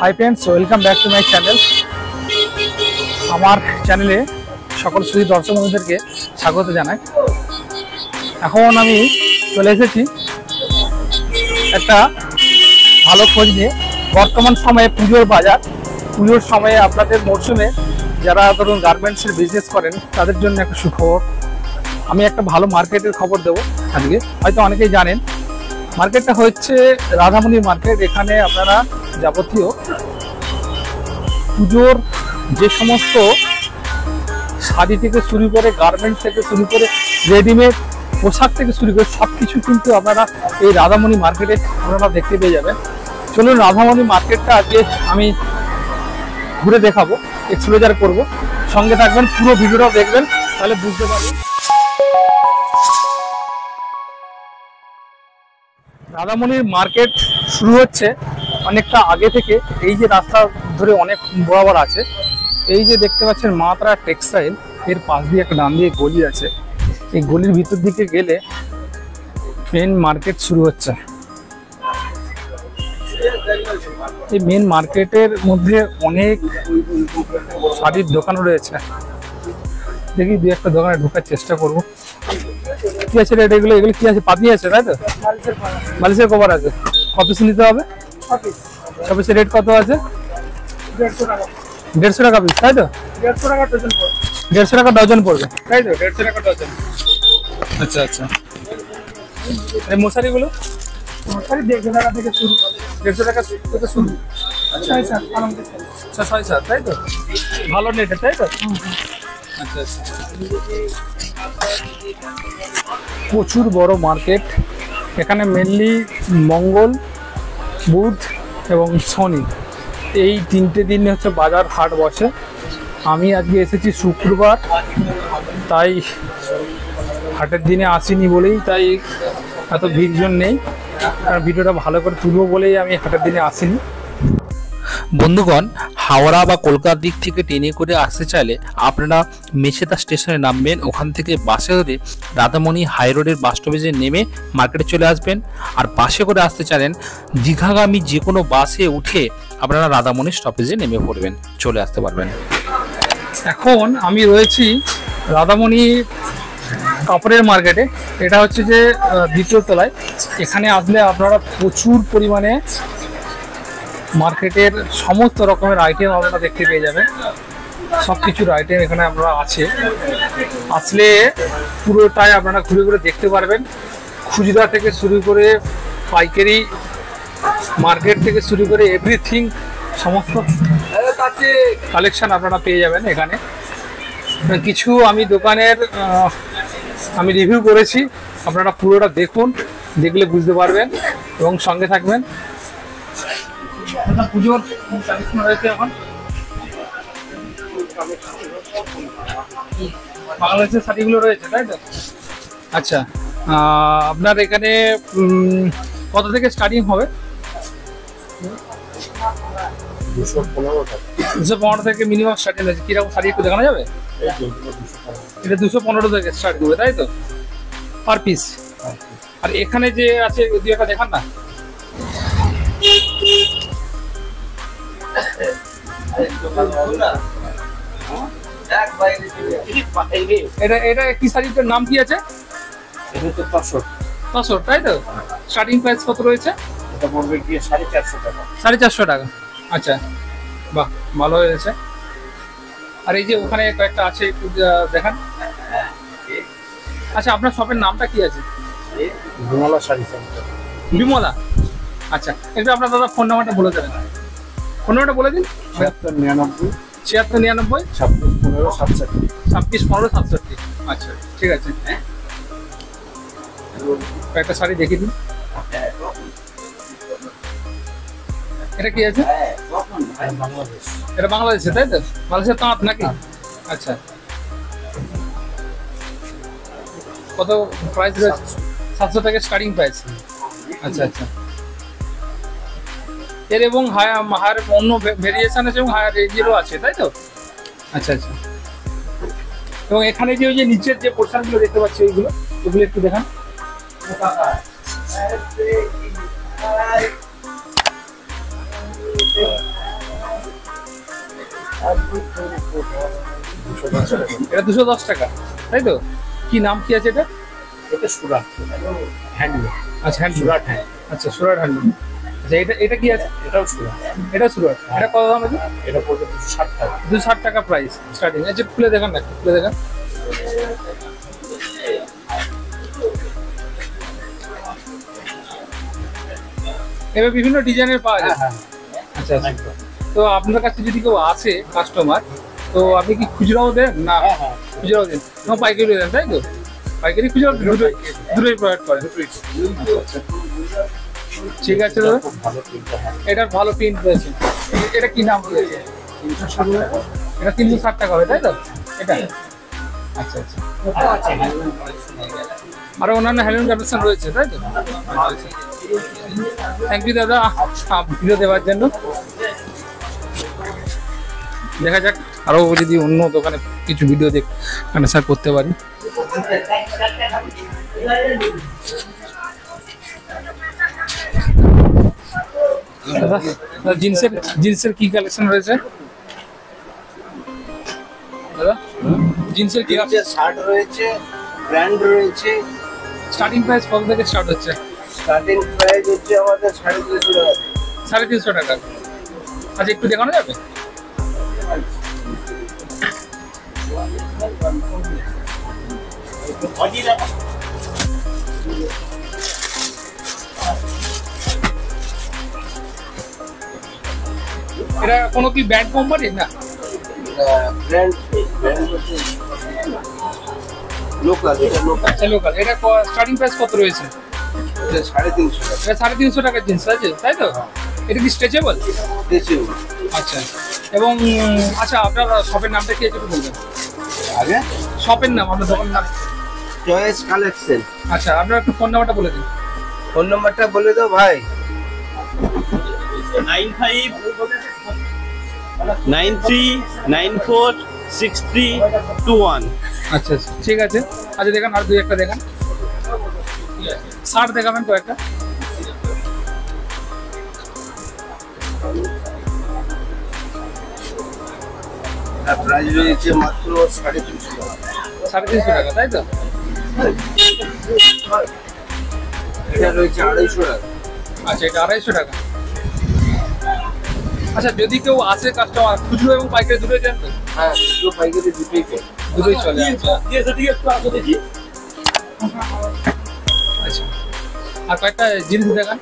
High friends, welcome back to my channel. আমার চ্যানেলে সকল সুধী দর্শক বন্ধুদেরকে স্বাগত জানাই। এখন আমি চলে এসেছি একটা ভালো খোঁজ নিয়ে। বর্তমান সময়ে পুজোর বাজার, পুজোর সময়ে আপনাদের মরশুমে যারা ধরুন গার্মেন্টসের বিজনেস করেন তাদের জন্য একটা সুখবর। আমি একটা ভালো মার্কেটের খবর দেবো আজকে। হয়তো অনেকেই জানেন, মার্কেটটা হচ্ছে রাধামণি মার্কেট। এখানে আপনারা যাবতীয় পুজোর যে সমস্ত শাড়ি থেকে শুরু করে, গার্মেন্টস থেকে শুরু করে, রেডিমেড পোশাক থেকে শুরু করে সব কিছু কিন্তু আপনারা এই রাধামণি মার্কেটে আপনারা দেখতে পেয়ে যাবেন। চলুন রাধামণি মার্কেটটা আজকে আমি ঘুরে দেখাবো, এক্সপ্লোজার করব। সঙ্গে থাকবেন, পুরো ভিডিওটাও দেখবেন, তাহলে বুঝতে পারবেন। রাধামণির মার্কেট শুরু হচ্ছে অনেকটা আগে থেকে। এই যে রাস্তা ধরে অনেক বরাবর আছে, এই যে দেখতে পাচ্ছেন মা তারা টেক্সটাইল, এর পাশ দিয়ে একটা ডান দিয়ে গলি আছে। এই গলির ভিতর দিকে গেলে মেন মার্কেট শুরু হচ্ছে। এই মেন মার্কেটের মধ্যে অনেক শাড়ির দোকান রয়েছে। দেখি দুই একটা দোকানে ঢোকার চেষ্টা করব। কি আছে রেট এগুলো? এগুলো কি আছে? পাতি আছে, তাই তো? মালিশের কভার আছে। কপিস নিতে হবে? কপিসের রেট কত আছে? 150 টাকা পিস, তাই তো? 150 টাকা ডজন পড়বে, তাই তো? 150 টাকা ডজন। আচ্ছা আচ্ছা। এই মশারিগুলো? মশারি 150 টাকা থেকে শুরু, 150 টাকা থেকে শুরু। আচ্ছা আচ্ছা, আরামদায়ক 6-7, তাই তো? ভালো নেট, তাই তো? আচ্ছা আচ্ছা। প্রচুর বড় মার্কেট। এখানে মেনলি মঙ্গল, বুধ এবং শনি, এই তিনটে দিন হচ্ছে বাজার হাট বসে। আমি আজকে এসেছি শুক্রবার, তাই হাটের দিনে আসিনি বলেই তাই এত ভিড়জন নেই। কারণ ভিডিওটা ভালো করে তুলবো বলেই আমি হাটের দিনে আসিনি। বন্ধুগণ, হাওড়া বা কলকাতার দিক থেকে ট্রেনে করে আসতে চাইলে আপনারা মেছেদা স্টেশনে নামবেন, ওখান থেকে বাসে করে রাধামণি হাই রোডের বাস স্টপেজে নেমে মার্কেটে চলে আসবেন। আর বাসে করে আসতে চাইলেন দীঘাগামী যে কোনো বাসে উঠে আপনারা রাধামণি স্টপেজে নেমে পড়বেন, চলে আসতে পারবেন। এখন আমি রয়েছি রাধামণি কাপড়ের মার্কেটে। এটা হচ্ছে যে দ্বিতীয় তলায়। এখানে আসলে আপনারা প্রচুর পরিমাণে মার্কেটের সমস্ত রকমের আইটেম আপনারা দেখতে পেয়ে যাবেন। সব কিছুর আইটেম এখানে আপনারা আছে। আসলে পুরোটাই আপনারা ঘুরে ঘুরে দেখতে পারবেন। খুচরা থেকে শুরু করে পাইকারি মার্কেট থেকে শুরু করে এভরিথিং সমস্ত কালেকশান আপনারা পেয়ে যাবেন এখানে। কিছু আমি দোকানের আমি রিভিউ করেছি, আপনারা পুরোটা দেখুন, দেখলে বুঝতে পারবেন এবং সঙ্গে থাকবেন। পুজোর কালেকশন রয়েছে এখন, বাংলাদেশের শাড়িগুলো রয়েছে, তাই তো? আচ্ছা, আপনার এখানে কত থেকে স্টার্টিং হবে? 215 থেকে মিনিমাম স্টার্টিং আছে। কিরকম শাড়ি একটু দেখানো যাবে? এটা 215 থেকে স্টার্ট করবে, তাই তো? Per piece. আর এখানে যে আছে দুই একটা দেখান না। এটা কি শাড়িটার নাম কি আছে? তাই তো? স্টার্টিং প্রাইস কত রয়েছে? 450 টাকা। আচ্ছা, বাহ, ভালো হয়েছে। আর এই যে ওখানে কয়েকটা আছে, একটু দেখান। আচ্ছা, আপনার শপের নামটা কি আছে? বিমলা শাড়ি সেন্টার। বিমলা, আচ্ছা। একটু আপনার দাদা ফোন নাম্বারটা বলে দেবেন। ফোন নাম্বারটা বলে দিন। 7699 261567। আচ্ছা, ঠিক আছে। একটা শাড়ি দেখে দিন। এটা কি আছে? এটা বাংলাদেশে, তাই তো? বাংলাদেশের তাঁত নাকি? আচ্ছা, কত প্রাইস? 700 টাকা স্টার্টিং প্রাইস। আচ্ছা আচ্ছা। এর এবং হায়ার অন্য ভেরিয়েশন আছে এবং হায়ার রেঞ্জেরও আছে, তাই তো? আচ্ছা আচ্ছা। এবং এখানে যে ওই যে নিচের যে পোর্শনগুলো দেখতে পাচ্ছি, ওইগুলো ওগুলো একটু দেখান। এটা 210 টাকা, তাই তো? কি নাম কি আছে এটা? এটা সুরাট হ্যান্ডলুম। আচ্ছা, সুরাট। আচ্ছা, সুরাট হ্যান্ডলুম। আচ্ছা, এটা এটা কি আছে? এটাও সুরাট। এটা সুরাট। এটা কত দাম আছে? এটা পড়বে 260 টাকা। 260 টাকা প্রাইস স্টার্টিং। এই যে খুলে দেখেন না, খুলে দেখেন। এবার বিভিন্ন ডিজাইনের পাওয়া যায়। আচ্ছা, তো আপনার কাছে যদি কেউ আসে কাস্টমার, তো আপনি কি খুচরাও দেন? না, খুচরাও দেন না, পাইকারি দেন, তাই তো? পাইকারি খুচরা দুটোই প্রোভাইড করেন। ঠিক আছে দাদা, এটার ভালো প্রিন্ট রয়েছে। এটা কি নাম রয়েছে? এটা 360 টাকা হবে, তাই তো? এটা আচ্ছা আচ্ছা। আরো অন্যান্য হ্যান্ডলুম কালেকশন রয়েছে, তাই তো? থ্যাংক ইউ দাদা ভিডিও দেওয়ার জন্য। দেখা যাক আরও যদি অন্য দোকানে কিছু ভিডিও দেখে আনসার করতে পারি। দাদা জিন্সের কি কালেকশন রয়েছে দাদা? জিন্সের কি আছে? শার্ট রয়েছে, ব্র্যান্ড রয়েছে। স্টার্টিং প্রাইস কত থেকে স্টার্ট হচ্ছে? স্টার্টিং প্রাইস হচ্ছে আমাদের 350 টাকা। 350 টাকা। আচ্ছা, একটু দেখানো যাবে? এটা কোনো কি ব্র্যান্ড কোম্পানি? না, ব্র্যান্ড লোকাল। লোকাল। এটা স্টার্টিং প্রাইস কত রয়েছে? 350 টাকা। এটা 350 টাকার জিনিস আছে, তাই তো? এটা কি স্ট্রেচেবল? আচ্ছা। এবং আচ্ছা, আপনার শপের নামটা কি একটু বলবেন? আগে শপের নাম, আপনার দোকানের নাম? Choice collection. আচ্ছা, আপনার একটু ফোন নাম্বারটা বলে দিন। ফোন নাম্বারটা বলে দাও ভাই। 9593946321। আচ্ছা, ঠিক আছে। আচ্ছা, দেখান আর দুই একটা দেখান। শার্ট দেখাবেন কয়েকটা? প্রাইস রয়েছে মাত্র 350 টাকা। 350 টাকা, তাই তো? এটা রয়েছে 250 টাকা। আচ্ছা, এটা 250 টাকা। আচ্ছা, যদি কেউ আসে কাস্টমার, খুচরো এবং পাইকারি দুটোই দেন তো? হ্যাঁ, খুচরো পাইকারি দুটোই চলে। আচ্ছা, আর কয়েকটা জিনিস দেখান।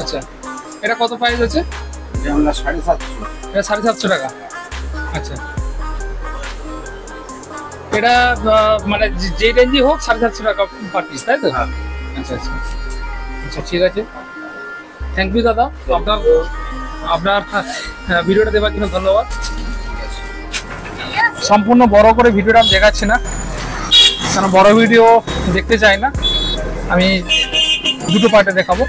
আচ্ছা, এটা কত প্রাইস আছে? এটা 750। এটা 750 টাকা। আচ্ছা, এটা মানে যে রেঞ্জই হোক 750 টাকা পার পিস, তাই তো? আচ্ছা আচ্ছা আচ্ছা, ঠিক আছে। থ্যাংক ইউ দাদা, আপনার ভিডিওটা দেওয়ার জন্য ধন্যবাদ। সম্পূর্ণ বড় করে ভিডিওটা আমি দেখাচ্ছি না, কারণ বড় ভিডিও দেখতে চাই না। আমি দুটো পার্টে দেখাবো,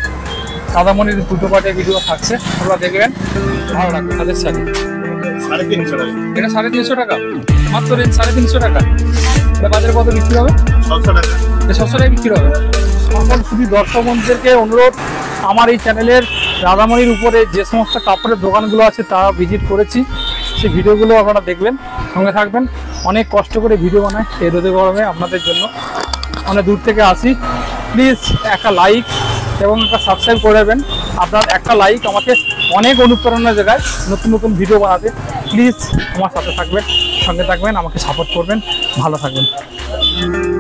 রাধামণির দুটো পার্টে ভিডিও থাকছে, আপনারা দেখবেন, ভালো লাগবে। তাদের শাড়ি 350 টাকা। এটা 350 টাকা মাত্র রেঞ্জ। 350 টাকা। এটা বাজারে কত বিক্রি হবে? 700 টাকা। এটা 700 টাকায় বিক্রি হবে। সকল শুধু দর্শক বন্ধুদেরকে অনুরোধ, আমার এই চ্যানেলের রাধামণির উপরে যে সমস্ত কাপড়ের দোকানগুলো আছে তারা ভিজিট করেছি, সেই ভিডিওগুলো আপনারা দেখবেন, সঙ্গে থাকবেন। অনেক কষ্ট করে ভিডিও বানাই এই রোদে গরমে আপনাদের জন্য, অনেক দূর থেকে আসি। প্লিজ একটা লাইক এবং একটা সাবস্ক্রাইব করে দেবেন। আপনার একটা লাইক আমাকে অনেক অনুপ্রেরণা জায়গায় নতুন নতুন ভিডিও বানাতে। প্লিজ আমার সাথে থাকবেন, সঙ্গে থাকবেন, আমাকে সাপোর্ট করবেন। ভালো থাকবেন।